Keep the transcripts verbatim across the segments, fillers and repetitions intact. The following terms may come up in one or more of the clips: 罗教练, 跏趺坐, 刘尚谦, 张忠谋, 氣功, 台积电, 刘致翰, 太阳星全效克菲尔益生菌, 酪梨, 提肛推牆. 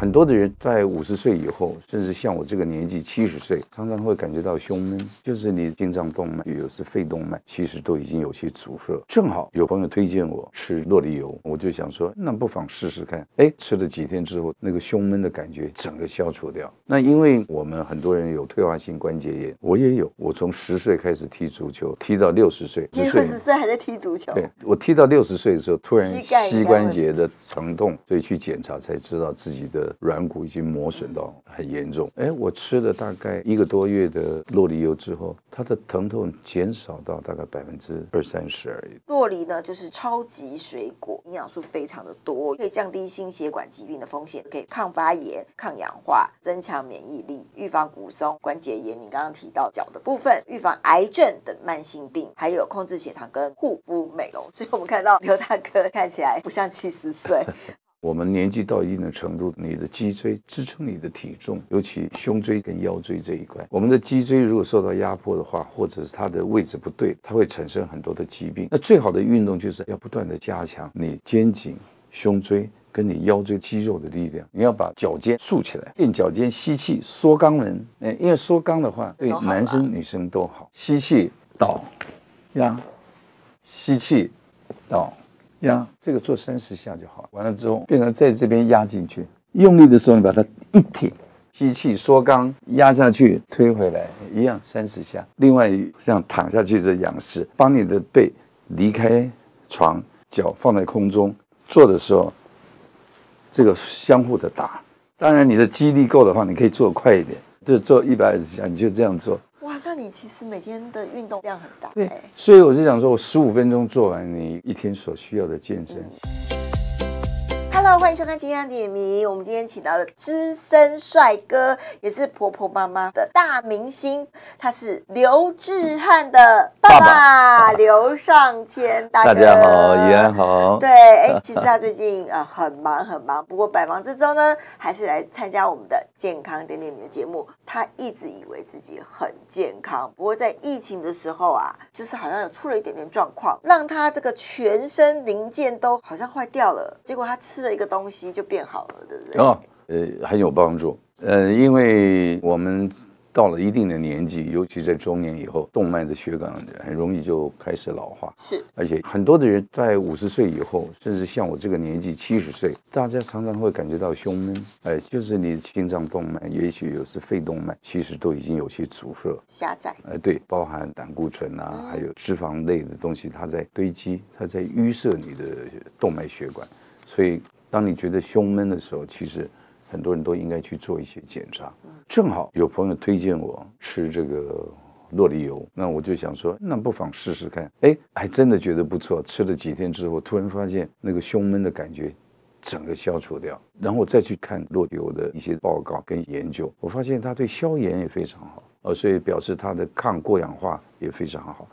很多的人在五十岁以后，甚至像我这个年纪七十岁，常常会感觉到胸闷，就是你心脏动脉有时肺动脉其实都已经有些阻塞。正好有朋友推荐我吃酪梨油，我就想说那不妨试试看。哎，吃了几天之后，那个胸闷的感觉整个消除掉。那因为我们很多人有退化性关节炎，我也有。我从十岁开始踢足球，踢到六十岁，你六十岁还在踢足球？对，我踢到六十岁的时候，突然膝关节的疼痛，所以去检查才知道自己的软骨已经磨损到很严重。哎，我吃了大概一个多月的酪梨油之后，它的疼痛减少到大概百分之二三十而已。酪梨呢，就是超级水果，营养素非常的多，可以降低心血管疾病的风险，可以抗发炎、抗氧化、增强免疫力，预防骨松、关节炎。你刚刚提到脚的部分，预防癌症等慢性病，还有控制血糖跟护肤美容。所以我们看到刘大哥看起来不像七十岁。我们年纪到一定的程度，你的脊椎支撑你的体重，尤其胸椎跟腰椎这一块，我们的脊椎如果受到压迫的话，或者是它的位置不对，它会产生很多的疾病。那最好的运动就是要不断的加强你肩颈、胸椎跟你腰椎肌肉的力量，你要把脚尖竖起来，练脚尖吸气缩肛门，因为缩肛的话对男生女生都好。吸气倒压，吸气倒压，这个做三十下就好。完了之后变成在这边压进去，用力的时候你把它一挺，吸气缩肛压下去推回来，一样三十下。另外这样躺下去的仰式，把你的背离开床，脚放在空中，做的时候这个相互的打。当然你的肌力够的话，你可以做快一点，就做一百二十下，你就这样做。哇，那你其实每天的运动量很大。对，所以我就想说，我十五分钟做完你一天所需要的健身。嗯、Hello， 欢迎收看《今天的点名》，我们今天请到的资深帅哥，也是婆婆妈妈的大明星，他是刘致翰的爸爸刘尚谦大哥。大家好，宜安好。对，哎，其实他最近啊、呃、很忙很忙，不过百忙之中呢，还是来参加我们的健康点点名的节目。他一直以为自己很健康，不过在疫情的时候啊，就是好像有出了一点点状况，让他这个全身零件都好像坏掉了。结果他吃了一个东西就变好了，对不对？哦，呃，很有帮助。呃，因为我们到了一定的年纪，尤其在中年以后，动脉的血管很容易就开始老化。是，而且很多的人在五十岁以后，甚至像我这个年纪七十岁，大家常常会感觉到胸闷，哎、呃，就是你心脏动脉，也许有时肺动脉，其实都已经有些阻塞、狭窄。哎、呃，对，包含胆固醇啊，嗯、还有脂肪类的东西，它在堆积，它在淤塞你的动脉血管。所以，当你觉得胸闷的时候，其实很多人都应该去做一些检查。正好有朋友推荐我吃这个酪梨油，那我就想说，那不妨试试看。哎，还真的觉得不错。吃了几天之后，突然发现那个胸闷的感觉整个消除掉。然后我再去看酪梨油的一些报告跟研究，我发现它对消炎也非常好，呃，所以表示它的抗过氧化也非常好。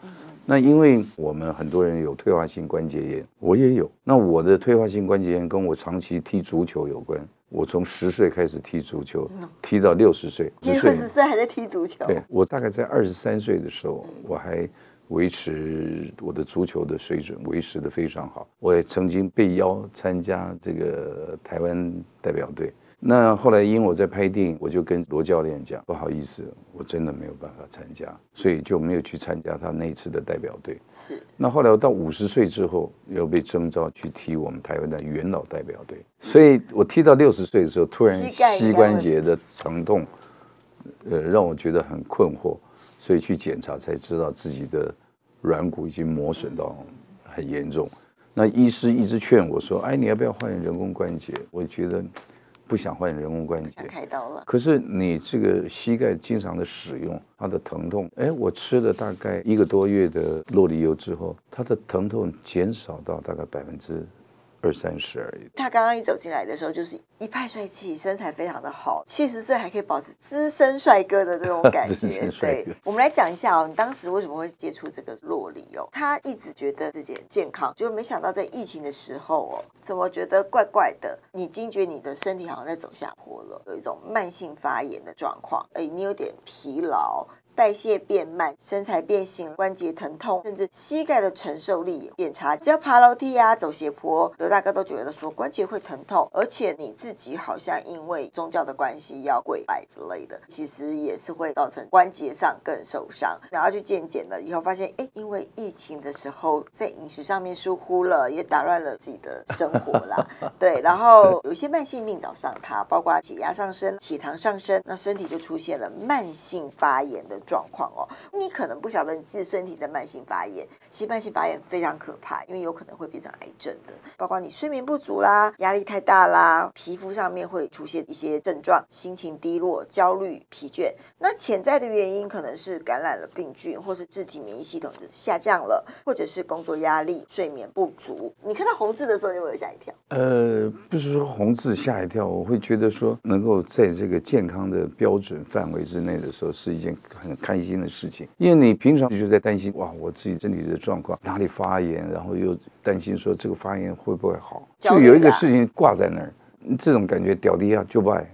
那因为我们很多人有退化性关节炎，我也有。那我的退化性关节炎跟我长期踢足球有关。我从十岁开始踢足球，踢到六十岁。你六十岁还在踢足球？对，我大概在二十三岁的时候，我还维持我的足球的水准，维持得非常好。我也曾经被邀参加这个台湾代表队。那后来因为我在拍电影，我就跟罗教练讲，不好意思，我真的没有办法参加，所以就没有去参加他那一次的代表队。是。那后来我到五十岁之后，又被征召去踢我们台湾的元老代表队，所以我踢到六十岁的时候，突然膝关节的疼痛，呃，让我觉得很困惑，所以去检查才知道自己的软骨已经磨损到很严重。那医师一直劝我说，哎，你要不要换人工关节？我觉得不想换人工关节，开刀了。可是你这个膝盖经常的使用，它的疼痛，哎，我吃了大概一个多月的酪梨油之后，它的疼痛减少到大概百分之二三十而已。他刚刚一走进来的时候，就是一派帅气，身材非常的好，七十岁还可以保持资深帅哥的这种感觉。对，我们来讲一下哦，你当时为什么会接触这个酪梨油？他一直觉得自己很健康，就没想到在疫情的时候哦，怎么觉得怪怪的？你惊觉你的身体好像在走下坡了，有一种慢性发炎的状况，哎，你有点疲劳。代谢变慢，身材变形，关节疼痛，甚至膝盖的承受力也变差。只要爬楼梯啊、走斜坡，刘大哥都觉得说关节会疼痛，而且你自己好像因为宗教的关系要跪拜之类的，其实也是会造成关节上更受伤。然后去健检了以后，发现哎，因为疫情的时候在饮食上面疏忽了，也打乱了自己的生活啦。对，然后有一些慢性病找上他，包括血压上升、血糖上升，那身体就出现了慢性发炎的状况哦。你可能不晓得你自己身体在慢性发炎，其实慢性发炎非常可怕，因为有可能会变成癌症的，包括你睡眠不足啦、压力太大啦，皮肤上面会出现一些症状，心情低落、焦虑、疲倦。那潜在的原因可能是感染了病菌，或是自体免疫系统下降了，或者是工作压力、睡眠不足。你看到红字的时候，你有没有吓一跳？呃，不是说红字吓一跳，我会觉得说能够在这个健康的标准范围之内的时候，是一件很开心的事情。因为你平常就在担心，哇，我自己身体的状况哪里发炎，然后又担心说这个发炎会不会好，就有一个事情挂在那儿，这种感觉屌低啊就拜。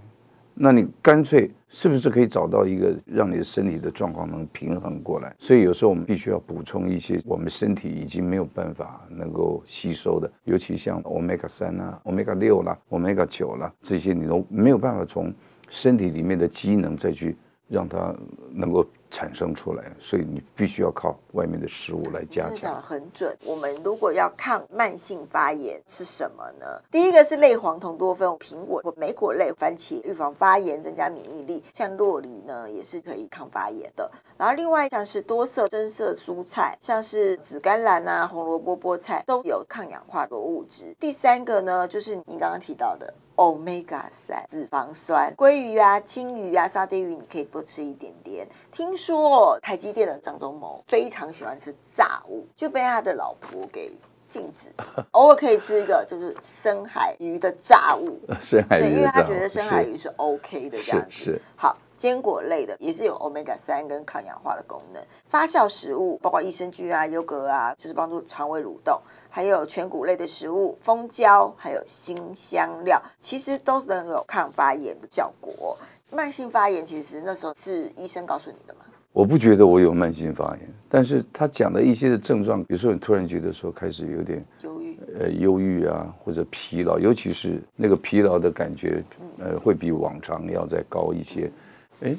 那你干脆是不是可以找到一个让你的身体的状况能平衡过来？所以有时候我们必须要补充一些我们身体已经没有办法能够吸收的，尤其像 欧米伽三 啊、欧米伽六 啦、欧米伽九 啦，这些你都没有办法从身体里面的机能再去让它能够产生出来，所以你必须要靠外面的食物来加强。讲得很准。我们如果要抗慢性发炎是什么呢？第一个是类黄酮多酚，苹果或莓果类、番茄预防发炎、增加免疫力，像酪梨呢也是可以抗发炎的。然后另外像是多色深色蔬菜，像是紫甘蓝啊、红萝卜、菠菜都有抗氧化的物质。第三个呢，就是你刚刚提到的欧米伽三脂肪酸，鲑鱼啊、青鱼啊、沙丁鱼你可以多吃一点点。听说台积电的张忠谋非常喜欢吃炸物，就被他的老婆给禁止，偶尔可以吃一个就是深海鱼的炸物，深海鱼的炸物，对，因为他觉得深海鱼是 OK 的这样子。好，坚果类的也是有 欧米伽三 跟抗氧化的功能。发酵食物包括益生菌啊、优格啊，就是帮助肠胃蠕动，还有全谷类的食物、蜂胶，还有辛香料，其实都能有抗发炎的效果。慢性发炎其实那时候是医生告诉你的吗？我不觉得我有慢性发炎，但是他讲的一些的症状，比如说你突然觉得说开始有点忧郁，呃，忧郁啊，或者疲劳，尤其是那个疲劳的感觉，呃，会比往常要再高一些。哎，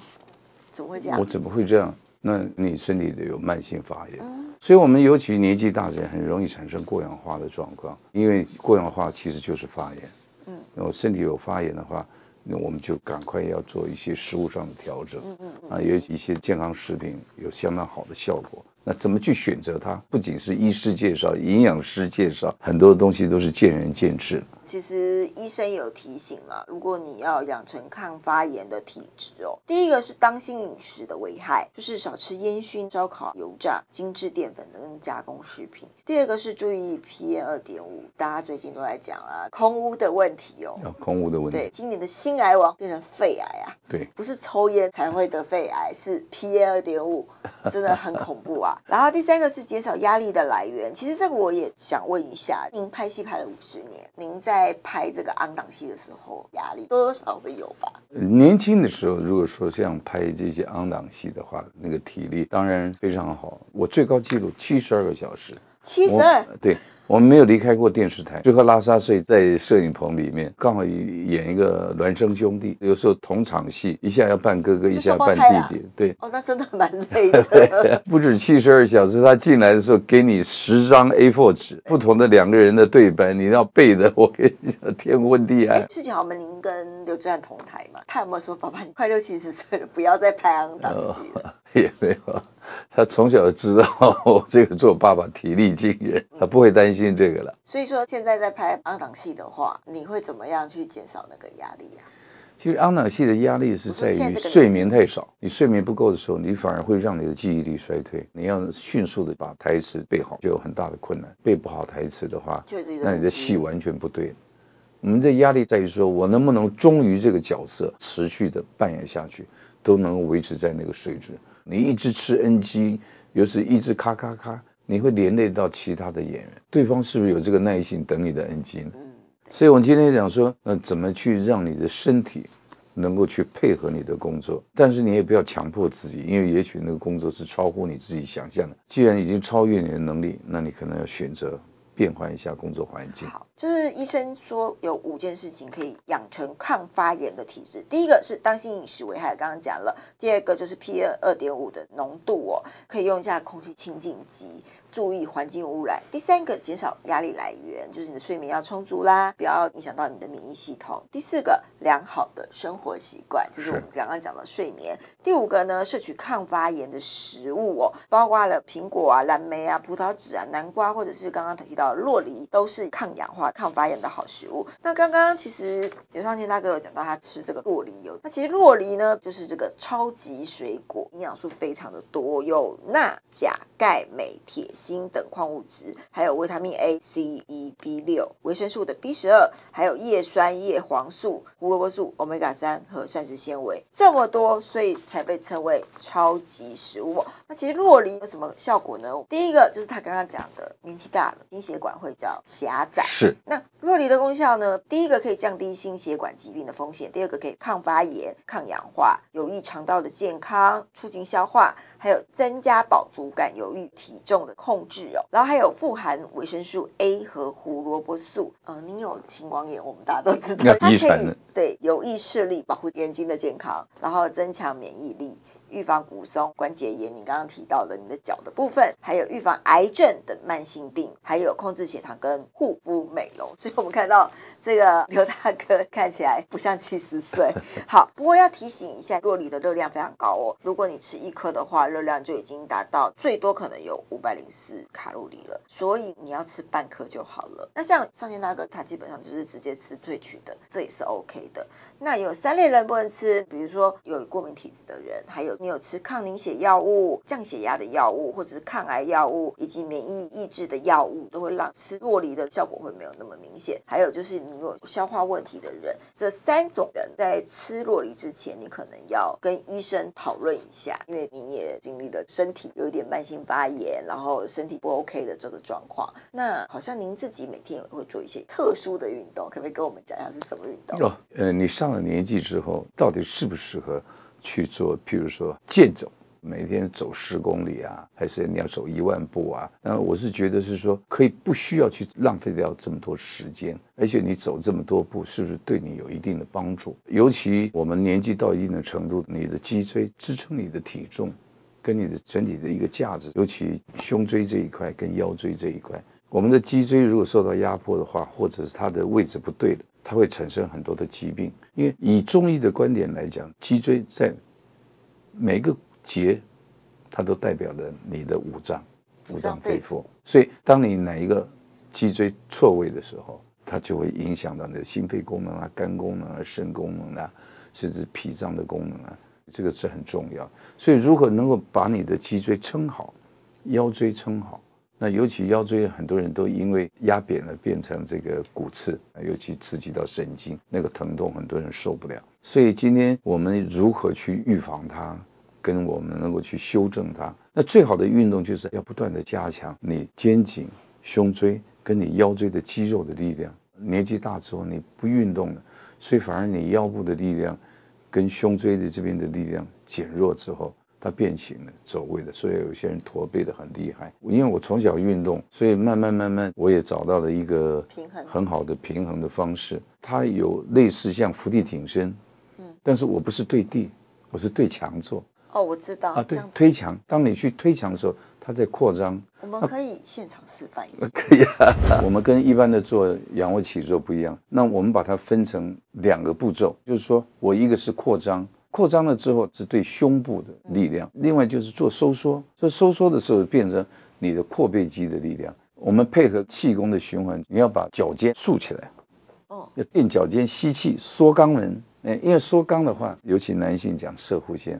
怎么会这样？我怎么会这样？那你身体有慢性发炎，嗯、所以我们尤其年纪大的人很容易产生过氧化的状况，因为过氧化其实就是发炎。嗯，然后身体有发炎的话，那我们就赶快要做一些食物上的调整，嗯嗯嗯啊，有一些健康食品有相当好的效果。那怎么去选择它？不仅是医师介绍、营养师介绍，很多东西都是见仁见智。其实医生有提醒嘛，如果你要养成抗发炎的体质哦，第一个是当心饮食的危害，就是少吃烟熏、烧烤、油炸、精致淀粉等加工食品。第二个是注意 P M 二点五， 大家最近都在讲啊，空污的问题哦，啊、空污的问题。对，今年的新癌王变成肺癌啊，对，不是抽烟才会得肺癌，是 P M 二点五， 真的很恐怖啊。然后第三个是减少压力的来源，其实这个我也想问一下，您拍戏拍了五十年，您在拍这个昂档戏的时候，压力多少会有吧？年轻的时候，如果说像拍这些昂档戏的话，那个体力当然非常好。我最高纪录七十二个小时，七十二，对。我们没有离开过电视台，最后拉撒睡在摄影棚里面，刚好演一个孪生兄弟，有时候同场戏，一下要扮哥哥，一下扮弟弟，对。哦，那真的蛮累的。不止七十二小时，他进来的时候给你十张 A 四 纸，不同的两个人的对白，你要背的，我跟你讲天昏地暗。事情好嘛，您跟刘志汉同台嘛，他有没有说爸爸，你快六七十岁了，不要再拍昂档戏了？也没有。他从小就知道我这个做爸爸体力惊人，他不会担心这个了。所以说现在在拍昂档戏的话，你会怎么样去减少那个压力啊？其实昂档戏的压力是在于睡眠太少，你睡眠不够的时候，你反而会让你的记忆力衰退。你要迅速的把台词背好，就有很大的困难。背不好台词的话，那你的戏完全不对。我们的压力在于说我能不能忠于这个角色，持续的扮演下去，都能维持在那个水准。你一直吃 N G， 尤其一直咔咔咔，你会连累到其他的演员。对方是不是有这个耐心等你的 N G 呢？所以我今天讲说，那怎么去让你的身体能够去配合你的工作，但是你也不要强迫自己，因为也许那个工作是超乎你自己想象的。既然已经超越你的能力，那你可能要选择变换一下工作环境。好，就是医生说有五件事情可以养成抗发炎的体质。第一个是当心饮食危害，刚刚讲了。第二个就是 P M 二点五 的浓度哦，可以用一下空气清净机，注意环境污染。第三个，减少压力来源，就是你的睡眠要充足啦，不要影响到你的免疫系统。第四个，良好的生活习惯，就是我们刚刚讲的睡眠。第五个呢，摄取抗发炎的食物哦，包括了苹果啊、蓝莓啊、葡萄籽啊、南瓜，或者是刚刚提到的酪梨，都是抗氧化、抗发炎的好食物。那刚刚其实刘尚健大哥有讲到他吃这个酪梨油，那其实酪梨呢，就是这个超级水果，营养素非常的多，有钠、钾、钙、镁、铁、锌锌等矿物质，还有维他命 A、C、E、B 六，维生素的 B 十二，还有叶酸、叶黄素、胡萝卜素、欧米伽三和膳食纤维，这么多，所以才被称为超级食物。那其实酪梨有什么效果呢？第一个就是他刚刚讲的，年纪大了，心血管会比较狭窄。是。那酪梨的功效呢？第一个可以降低心血管疾病的风险，第二个可以抗发炎、抗氧化，有益肠道的健康，促进消化，还有增加饱足感，有益体重的控制。控制哦，然后还有富含维生素 A 和胡萝卜素。嗯、呃，您有青光眼，我们大家都知道，它可以对有益视力，保护眼睛的健康，然后增强免疫力，预防骨松、关节炎。你刚刚提到的你的脚的部分，还有预防癌症等慢性病，还有控制血糖跟护肤美容。所以我们看到这个刘大哥看起来不像七十岁。好，不过要提醒一下，酪梨的热量非常高哦。如果你吃一颗的话，热量就已经达到最多可能有五百零四卡路里了，所以你要吃半颗就好了。那像尚健大哥他基本上就是直接吃萃取的，这也是 OK 的。那有三类人不能吃，比如说有过敏体质的人，还有你有吃抗凝血药物、降血压的药物，或者是抗癌药物以及免疫抑制的药物，都会让吃酪梨的效果会没有那么明显。还有就是你有消化问题的人，这三种人在吃酪梨之前，你可能要跟医生讨论一下，因为你也经历了身体有一点慢性发炎，然后身体不 OK 的这个状况。那好像您自己每天也会做一些特殊的运动，可不可以跟我们讲一下是什么运动？哦，呃，你上了年纪之后，到底适不适合去做？譬如说健走，每天走十公里啊，还是你要走一万步啊？那我是觉得是说，可以不需要去浪费掉这么多时间，而且你走这么多步，是不是对你有一定的帮助？尤其我们年纪到一定的程度，你的脊椎支撑你的体重，跟你的整体的一个架子，尤其胸椎这一块跟腰椎这一块，我们的脊椎如果受到压迫的话，或者是它的位置不对了，它会产生很多的疾病。因为以中医的观点来讲，脊椎在每个节它都代表了你的五脏五脏肺腑，所以当你哪一个脊椎错位的时候，它就会影响到你的心肺功能啊、肝功能啊、肾功能啊，甚至脾脏的功能啊，这个是很重要。所以如何能够把你的脊椎撑好，腰椎撑好，那尤其腰椎很多人都因为压扁了变成这个骨刺，尤其刺激到神经，那个疼痛很多人受不了。所以今天我们如何去预防它，跟我们能够去修正它，那最好的运动就是要不断的加强你肩颈、胸椎跟你腰椎的肌肉的力量。年纪大之后你不运动了，所以反而你腰部的力量跟胸椎的这边的力量减弱之后，它变形了、走位了，所以有些人驼背的很厉害。因为我从小运动，所以慢慢慢慢我也找到了一个很好的平衡的方式。它有类似像伏地挺身，嗯，但是我不是对地，我是对墙做。哦，我知道啊，对，推墙。当你去推墙的时候，它在扩张。我们可以现场示范一下。可以啊。我们跟一般的做仰卧起坐不一样，那我们把它分成两个步骤，就是说我一个是扩张。扩张了之后是对胸部的力量，另外就是做收缩，做收缩的时候变成你的阔背肌的力量。我们配合气功的循环，你要把脚尖竖起来，哦，要垫脚尖吸气，缩肛门。哎，因为缩肛的话，尤其男性讲射护腺，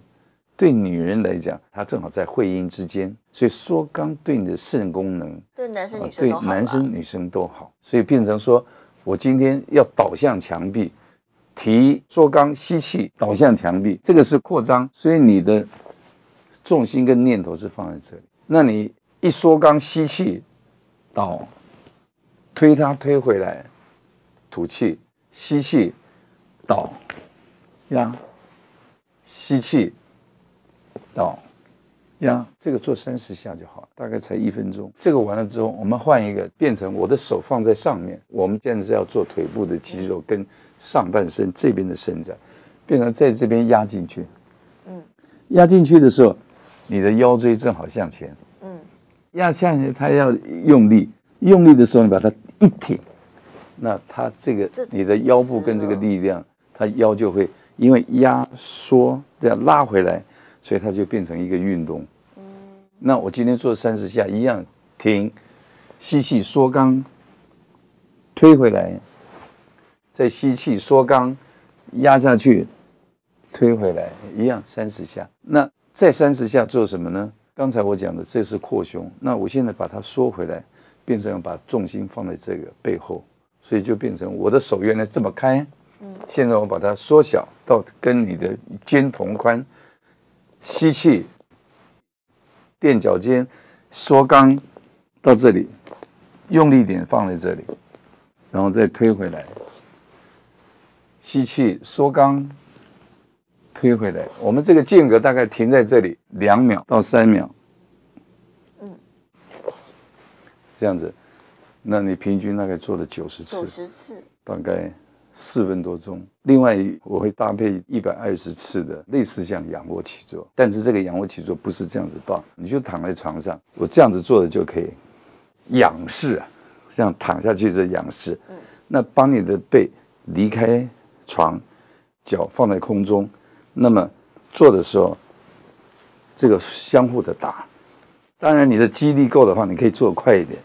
对女人来讲，它正好在会阴之间，所以缩肛对你的肾功能，对男生女生都好，对男生女生都好，所以变成说我今天要倒向墙壁。提缩肛吸气倒向墙壁，这个是扩张，所以你的重心跟念头是放在这里。那你一缩肛吸气倒，推它推回来，吐气吸气倒，呀，吸气，到，呀，这个做三十下就好，大概才一分钟。这个完了之后，我们换一个，变成我的手放在上面。我们现在是要做腿部的肌肉跟上半身这边的伸展，变成在这边压进去。嗯，压进去的时候，你的腰椎正好向前。嗯，压向前，它要用力，用力的时候你把它一挺。 那它这个你的腰部跟这个力量，它腰就会因为压缩这样拉回来，所以它就变成一个运动。嗯，那我今天做三十下一样，停，吸气缩肛，推回来，再吸气缩肛，压下去，推回来，一样三十下。那再三十下做什么呢？刚才我讲的这是扩胸，那我现在把它缩回来，变成把重心放在这个背后。 所以就变成我的手原来这么开，嗯，现在我把它缩小到跟你的肩同宽，吸气，垫脚尖，缩肛到这里，用力点放在这里，然后再推回来，吸气，缩肛，推回来。我们这个间隔大概停在这里两秒到三秒，嗯，这样子。 那你平均大概做了九十次，九十次，大概四分多钟。另外，我会搭配一百二十次的类似像仰卧起坐，但是这个仰卧起坐不是这样子抱，你就躺在床上，我这样子做的就可以，仰视啊，这样躺下去是仰视。嗯，那帮你的背离开床，脚放在空中，那么做的时候，这个相互的打。当然，你的肌力够的话，你可以做快一点。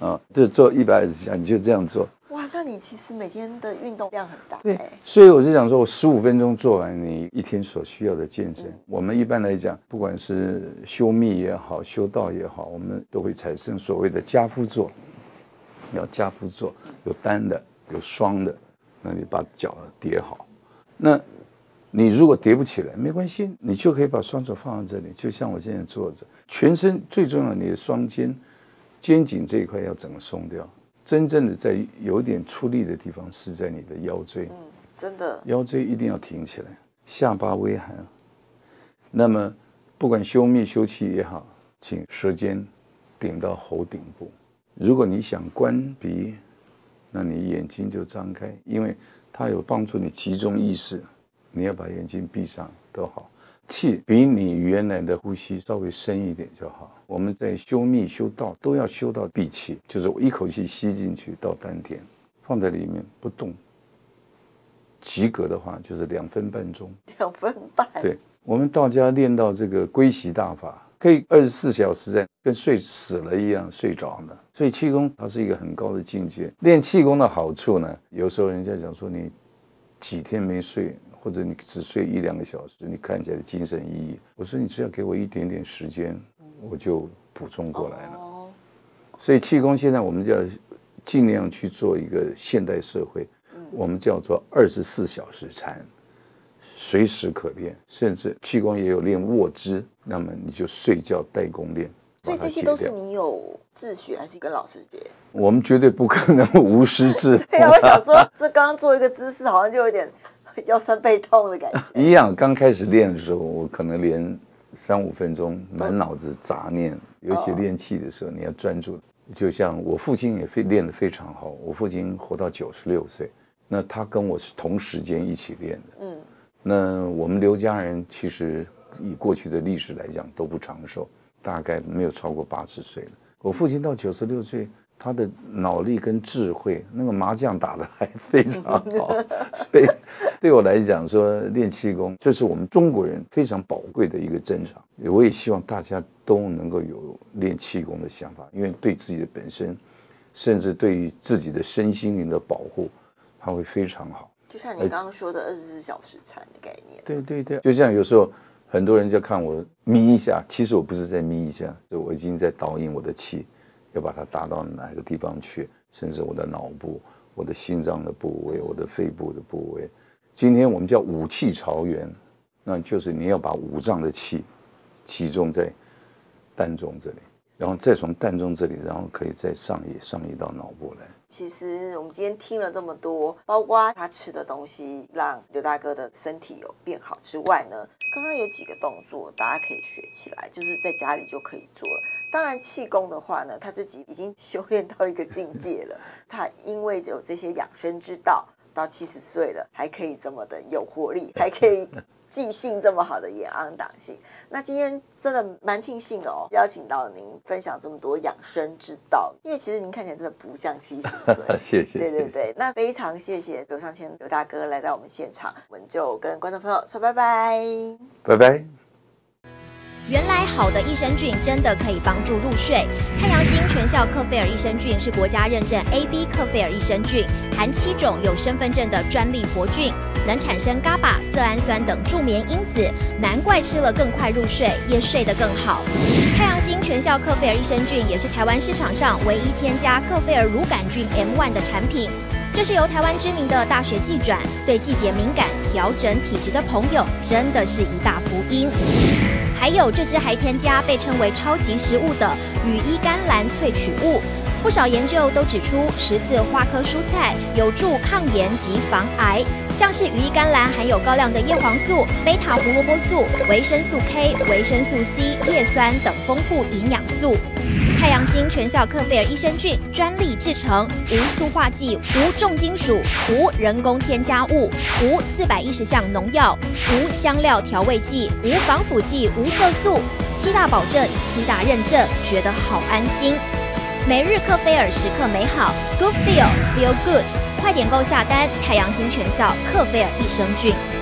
啊，就做一百二十下，你就这样做。哇，那你其实每天的运动量很大。对，所以我就想说，我十五分钟做完你一天所需要的健身。嗯、我们一般来讲，不管是修密也好，修道也好，我们都会产生所谓的家夫坐。要家夫坐，有单的，有双的，那你把脚叠好。那你如果叠不起来，没关系，你就可以把双手放在这里，就像我现在坐着，全身最重要的你的双肩。 肩颈这一块要整个松掉，真正的在有点出力的地方是在你的腰椎，嗯，真的腰椎一定要挺起来，下巴微含。那么不管修密修气也好，请舌尖顶到喉顶部。如果你想关闭，那你眼睛就张开，因为它有帮助你集中意识。你要把眼睛闭上都好。 气比你原来的呼吸稍微深一点就好。我们在修密、修道都要修到闭气，就是我一口气吸进去到丹田，放在里面不动。及格的话就是两分半钟。两分半。对，我们道家练到这个归息大法，可以二十四小时在跟睡死了一样睡着呢。所以气功它是一个很高的境界。练气功的好处呢，有时候人家讲说你几天没睡。 或者你只睡一两个小时，你看起来精神奕奕。我说你只要给我一点点时间，我就补充过来了。所以气功现在我们就要尽量去做一个现代社会，我们叫做二十四小时禅，随时可练。甚至气功也有练卧姿，那么你就睡觉代功练。所以这些都是你有自学还是跟老师学？我们绝对不可能无师自通。对啊，我想说，这刚刚做一个姿势，好像就有点。 腰酸背痛的感觉、啊、一样。刚开始练的时候，我可能连三五分钟满脑子杂念，嗯、尤其练气的时候，你要专注。就像我父亲也非练得非常好，我父亲活到九十六岁，那他跟我是同时间一起练的。嗯，那我们刘家人其实以过去的历史来讲都不长寿，大概没有超过八十岁了。我父亲到九十六岁。 他的脑力跟智慧，那个麻将打得还非常好，所以对我来讲说练气功，这是我们中国人非常宝贵的一个珍藏。我也希望大家都能够有练气功的想法，因为对自己的本身，甚至对于自己的身心灵的保护，它会非常好。就像你刚刚说的二十四小时禅的概念，对对对，就像有时候。 很多人就看我眯一下，其实我不是在眯一下，我已经在导引我的气，要把它打到哪个地方去，甚至我的脑部、我的心脏的部位、我的肺部的部位。今天我们叫五气朝元，那就是你要把五脏的气集中在膻中这里。然后再从膻中这里，然后可以再上移上移到脑部来。其实我们今天听了这么多，包括他吃的东西让刘大哥的身体有变好之外呢，刚刚有几个动作大家可以学起来，就是在家里就可以做了。当然气功的话呢，他自己已经修炼到一个境界了，他因为有这些养生之道，到七十岁了还可以这么的有活力，还可以记性这么好的也昂党性。那今天真的蛮庆幸哦，邀请到您分享这么多养生之道，因为其实您看起来真的不像七十岁。谢谢。对对对，那非常谢谢刘尚谦刘大哥来到我们现场，我们就跟观众朋友说拜拜。拜拜。原来好的益生菌真的可以帮助入睡。太阳星全效克菲尔益生菌是国家认证 A B 克菲尔益生菌，含七种有身份证的专利活菌，能产生 GABA、色氨酸等助眠因子，难怪吃了更快入睡，也睡得更好。太阳星全效克菲尔益生菌也是台湾市场上唯一添加克菲尔乳杆菌 M 一 的产品。这是由台湾知名的大学季转，对季节敏感、调整体质的朋友，真的是一大福音。还有这支还添加被称为超级食物的羽衣甘蓝萃取物，不少研究都指出十字花科蔬菜有助抗炎及防癌，像是羽衣甘蓝含有高量的叶黄素、贝塔胡萝卜素、维生素 K、维生素 C、叶酸等丰富营养素。太阳星全效克菲尔益生菌专利制成，无塑化剂、无重金属、无人工添加物、无四百一十项农药、无香料调味剂、无防腐剂、无色素，七大保证、七大认证，觉得好安心。每日克菲尔时刻美好 ，Good Feel Feel Good， 快点购下单！太阳星全效克菲尔益生菌。